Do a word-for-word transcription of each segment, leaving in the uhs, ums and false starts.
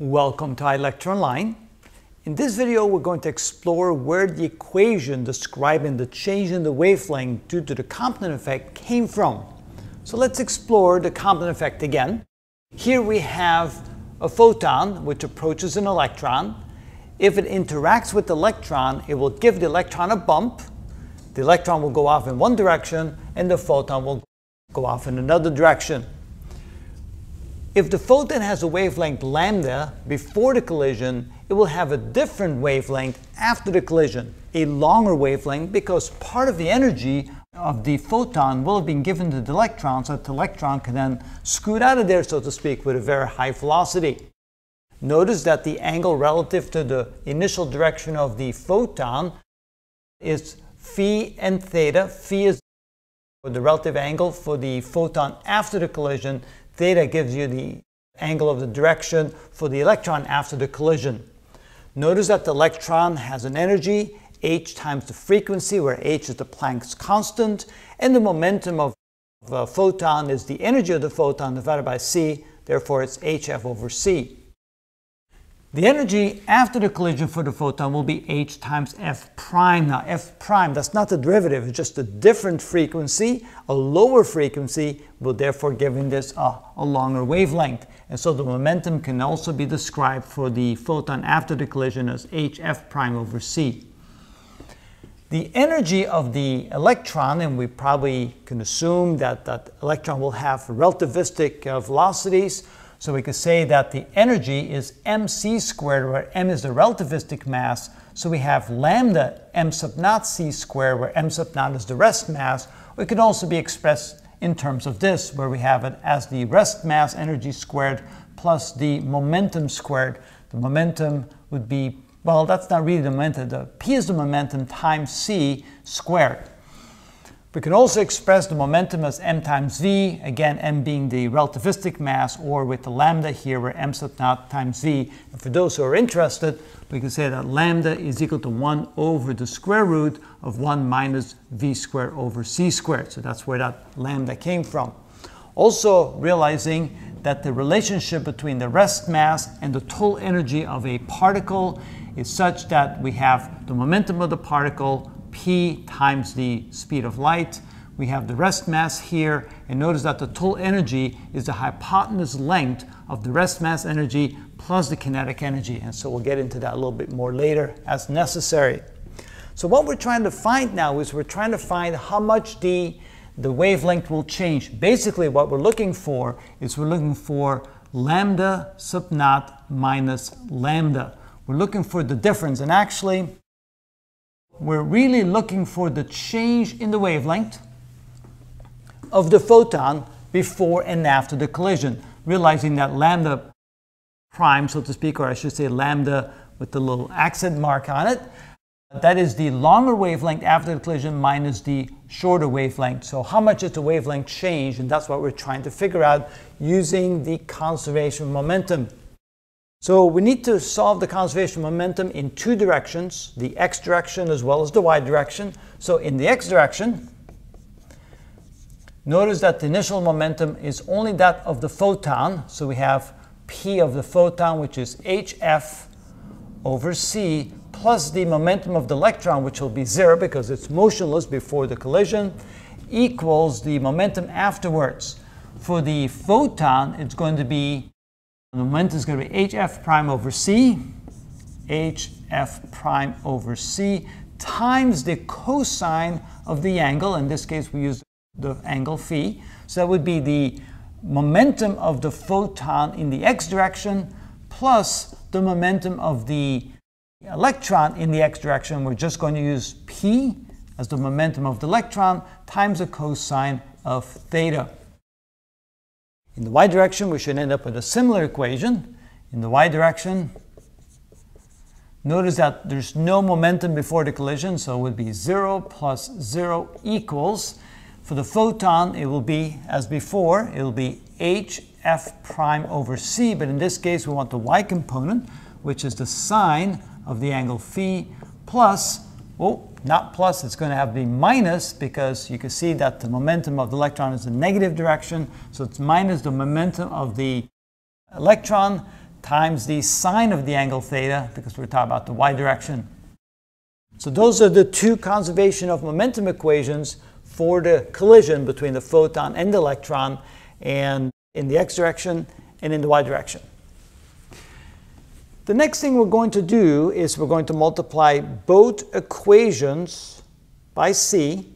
Welcome to iElectronLine. In this video we're going to explore where the equation describing the change in the wavelength due to the Compton effect came from. So let's explore the Compton effect again. Here we have a photon which approaches an electron. If it interacts with the electron, it will give the electron a bump. The electron will go off in one direction and the photon will go off in another direction. If the photon has a wavelength lambda before the collision, it will have a different wavelength after the collision, a longer wavelength, because part of the energy of the photon will have been given to the electron, so that the electron can then scoot out of there, so to speak, with a very high velocity. Notice that the angle relative to the initial direction of the photon is phi and theta. Phi is the relative angle for the photon after the collision. Theta gives you the angle of the direction for the electron after the collision. Notice that the electron has an energy, h times the frequency, where h is the Planck's constant, and the momentum of a photon is the energy of the photon divided by c, therefore it's hf over c. The energy after the collision for the photon will be h times f prime. Now f prime, that's not the derivative, it's just a different frequency. A lower frequency will therefore give this a, a longer wavelength. And so the momentum can also be described for the photon after the collision as hf prime over c. The energy of the electron, and we probably can assume that that electron will have relativistic uh, velocities. So we could say that the energy is mc squared, where m is the relativistic mass. So we have lambda m sub naught c squared, where m sub naught is the rest mass. Or it could also be expressed in terms of this, where we have it as the rest mass energy squared plus the momentum squared. The momentum would be, well, that's not really the momentum. The p is the momentum times c squared. We can also express the momentum as m times v, again m being the relativistic mass, or with the lambda here where m sub naught times v. And for those who are interested, we can say that lambda is equal to one over the square root of one minus v squared over c squared. So that's where that lambda came from. Also realizing that the relationship between the rest mass and the total energy of a particle is such that we have the momentum of the particle p times the speed of light. We have the rest mass here, and notice that the total energy is the hypotenuse length of the rest mass energy plus the kinetic energy, and so we'll get into that a little bit more later as necessary. So what we're trying to find now is we're trying to find how much the, the wavelength will change. Basically what we're looking for is we're looking for lambda sub naught minus lambda. We're looking for the difference, and actually we're really looking for the change in the wavelength of the photon before and after the collision, realizing that lambda prime, so to speak, or I should say lambda with the little accent mark on it, that is the longer wavelength after the collision minus the shorter wavelength. So how much is the wavelength change? And that's what we're trying to figure out using the conservation of momentum. So we need to solve the conservation of momentum in two directions, the x direction as well as the y direction. So in the x direction, notice that the initial momentum is only that of the photon. So we have p of the photon, which is hf over c, plus the momentum of the electron, which will be zero because it's motionless before the collision, equals the momentum afterwards. For the photon, it's going to be The momentum is going to be hf prime over c, hf prime over c, times the cosine of the angle. In this case, we use the angle phi. So that would be the momentum of the photon in the x direction plus the momentum of the electron in the x direction. We're just going to use p as the momentum of the electron times the cosine of theta. In the y direction, we should end up with a similar equation. In the y direction, notice that there's no momentum before the collision, so it would be zero plus zero equals, for the photon, it will be as before, it will be hf prime over c, but in this case, we want the y component, which is the sine of the angle phi, plus, oh, not plus, it's going to have to be minus, because you can see that the momentum of the electron is in the negative direction, so it's minus the momentum of the electron times the sine of the angle theta, because we're talking about the y direction. So those are the two conservation of momentum equations for the collision between the photon and the electron, and in the x direction and in the y direction. The next thing we're going to do is we're going to multiply both equations by c,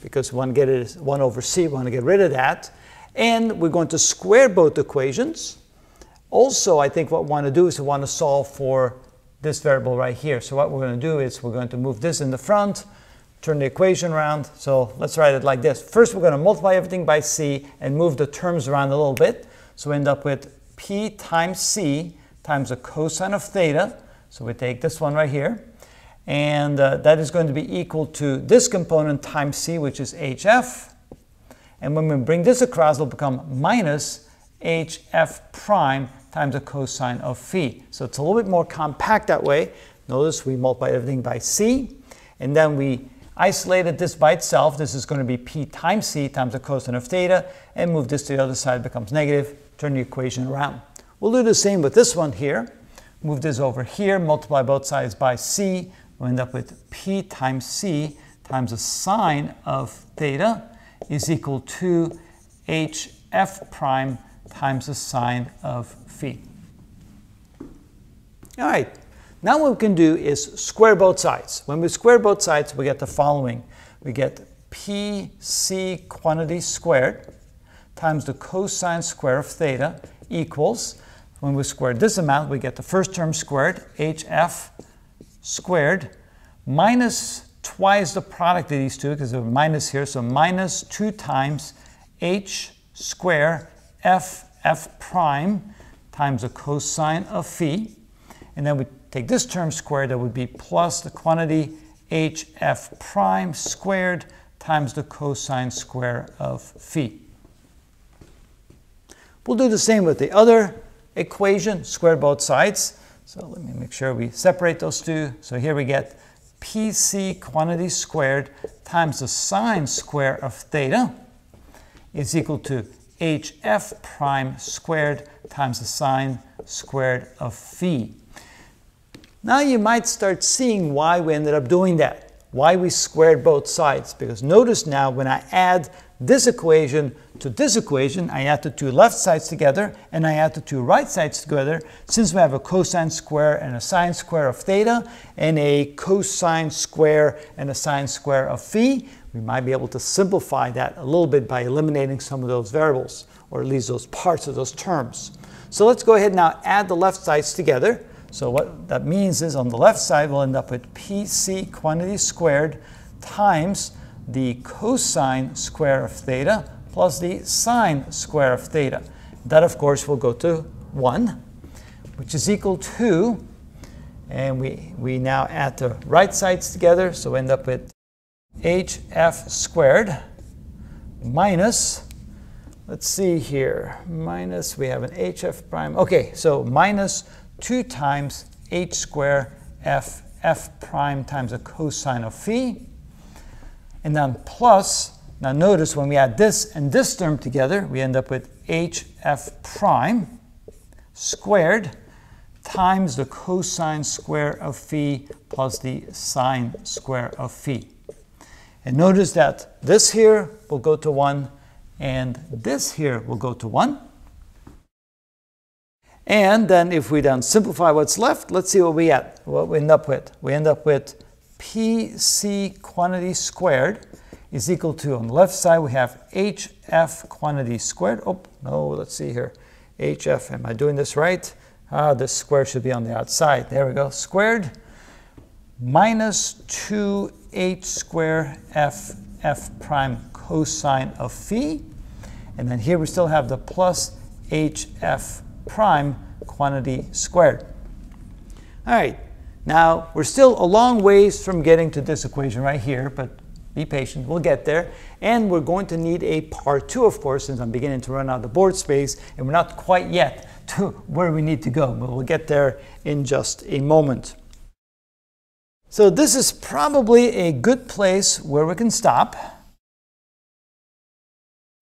because we want to get it one over c, we want to get rid of that. And we're going to square both equations. Also, I think what we want to do is we want to solve for this variable right here. So what we're going to do is we're going to move this in the front, turn the equation around. So let's write it like this. First, we're going to multiply everything by c and move the terms around a little bit. So we end up with p times c times the cosine of theta. So we take this one right here. And uh, that is going to be equal to this component times c, which is hf. And when we bring this across, it'll become minus hf prime times the cosine of phi. So it's a little bit more compact that way. Notice we multiply everything by c, and then we isolated this by itself. This is going to be p times c times the cosine of theta, and move this to the other side, becomes negative, turn the equation around. We'll do the same with this one here. Move this over here, multiply both sides by c, we end up with p times c times the sine of theta is equal to hf prime times the sine of phi. All right, now what we can do is square both sides. When we square both sides, we get the following. We get pc quantity squared times the cosine square of theta equals, when we square this amount, we get the first term squared, hf squared, minus twice the product of these two, because there's a minus here, so minus two times h squared f f prime times the cosine of phi. And then we take this term squared, that would be plus the quantity h f prime squared times the cosine square of phi. We'll do the same with the other equation, square both sides. So let me make sure we separate those two. So here we get pc quantity squared times the sine square of theta is equal to hf prime squared times the sine squared of phi. Now you might start seeing why we ended up doing that, why we squared both sides, because notice now when I add this equation to this equation, I add the two left sides together and I add the two right sides together. Since we have a cosine square and a sine square of theta and a cosine square and a sine square of phi, we might be able to simplify that a little bit by eliminating some of those variables, or at least those parts of those terms. So let's go ahead and now add the left sides together. So what that means is on the left side we'll end up with pc quantity squared times the cosine square of theta plus the sine square of theta. That, of course, will go to one, which is equal to, and we, we now add the right sides together, so we end up with hf squared minus, let's see here, minus, we have an hf prime, okay, so minus two times h squared f f prime times the cosine of phi, and then plus, now notice when we add this and this term together, we end up with hf prime squared times the cosine square of phi plus the sine square of phi. And notice that this here will go to one, and this here will go to one. And then if we then simplify what's left, let's see what we get, what we end up with. We end up with pc quantity squared is equal to, on the left side we have hf quantity squared. Oh, no, let's see here. hf, am I doing this right? Ah, this square should be on the outside. There we go, squared minus two h squared f f prime cosine of phi. And then here we still have the plus hf prime quantity squared. All right. Now, we're still a long ways from getting to this equation right here, but be patient, we'll get there. And we're going to need a part two, of course, since I'm beginning to run out of board space, and we're not quite yet to where we need to go, but we'll get there in just a moment. So this is probably a good place where we can stop.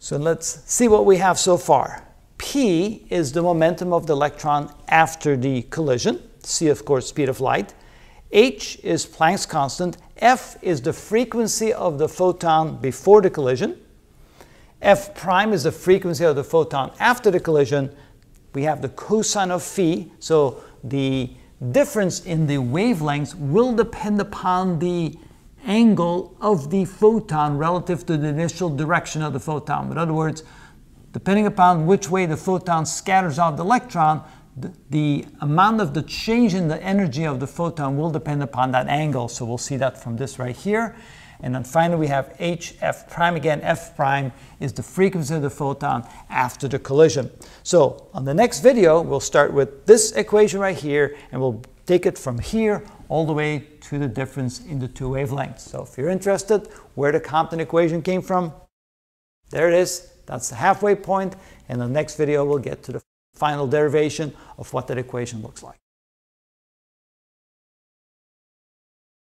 So let's see what we have so far. P is the momentum of the electron after the collision. C, of course, speed of light. H is Planck's constant. F is the frequency of the photon before the collision. F prime is the frequency of the photon after the collision. We have the cosine of phi, so the difference in the wavelengths will depend upon the angle of the photon relative to the initial direction of the photon. In other words, depending upon which way the photon scatters off the electron, the, the amount of the change in the energy of the photon will depend upon that angle. So we'll see that from this right here. And then finally we have H F prime. Again, F prime is the frequency of the photon after the collision. So on the next video, we'll start with this equation right here, and we'll take it from here all the way to the difference in the two wavelengths. So if you're interested where the Compton equation came from, there it is. That's the halfway point. And the next video, we'll get to the final derivation of what that equation looks like.